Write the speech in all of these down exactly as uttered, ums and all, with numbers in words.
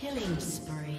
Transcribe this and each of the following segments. Killing spree.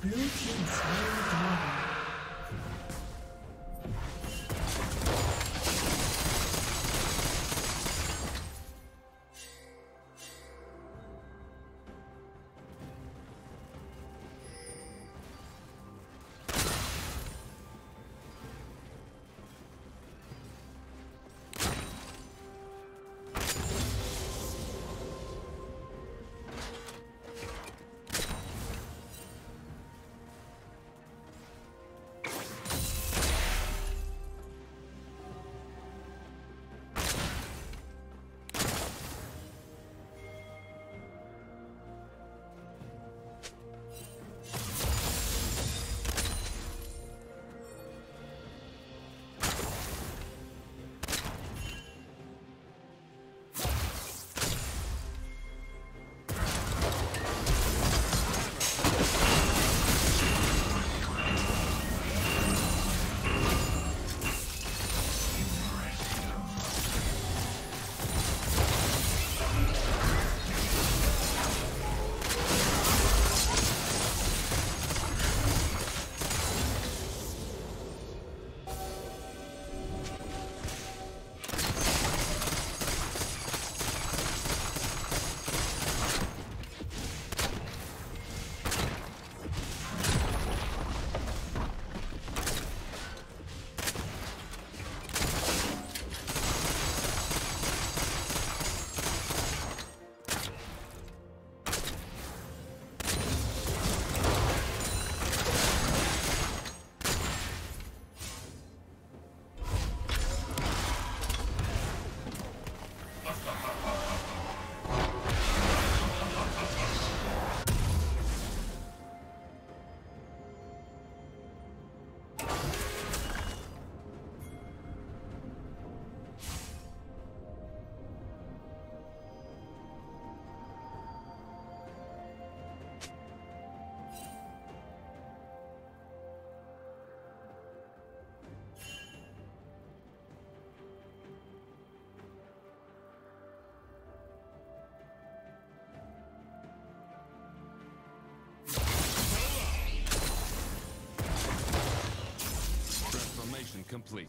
Blue team slain the dragon. Complete.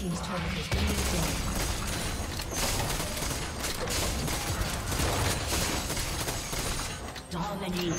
team's turret has been destroyed. Dominating.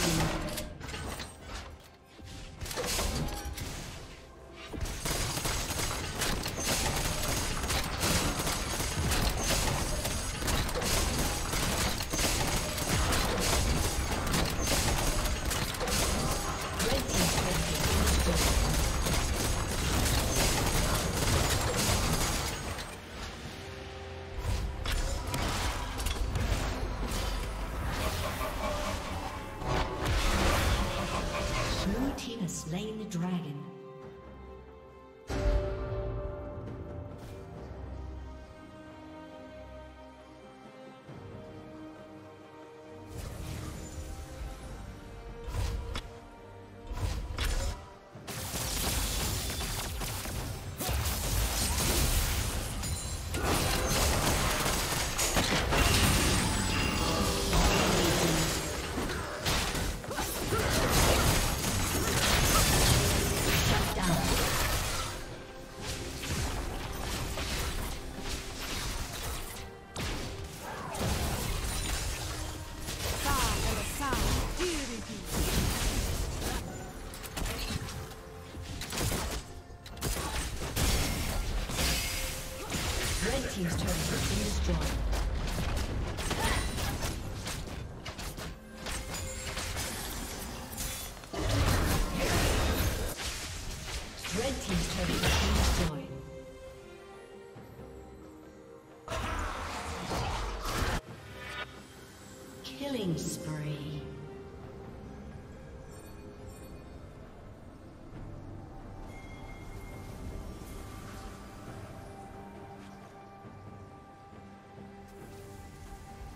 He's trying to be strong.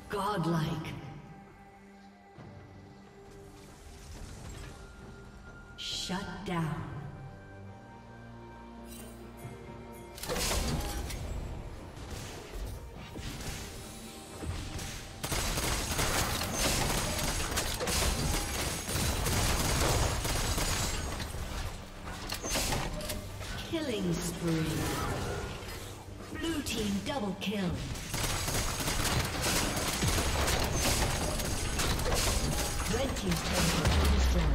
Godlike. Shut down. Killing spree. Blue team double kill. Red team's turret has been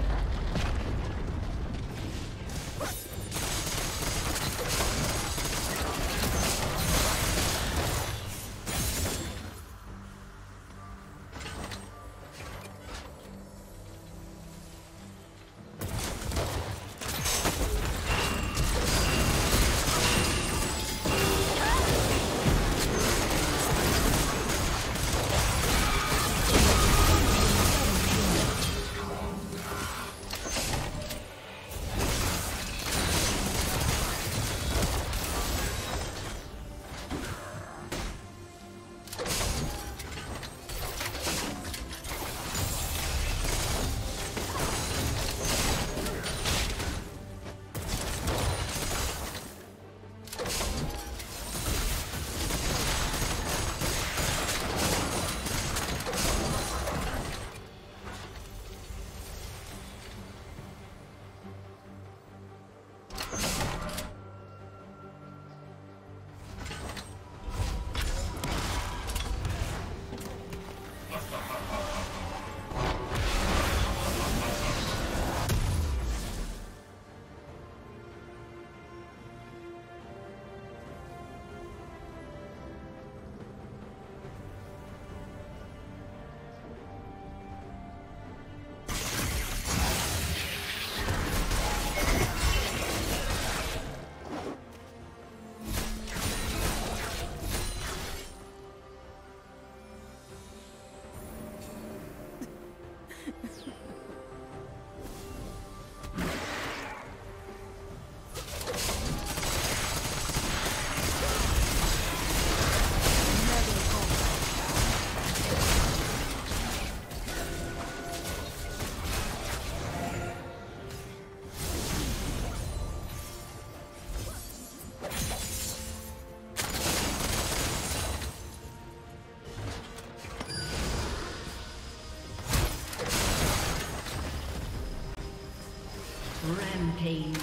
Rampage.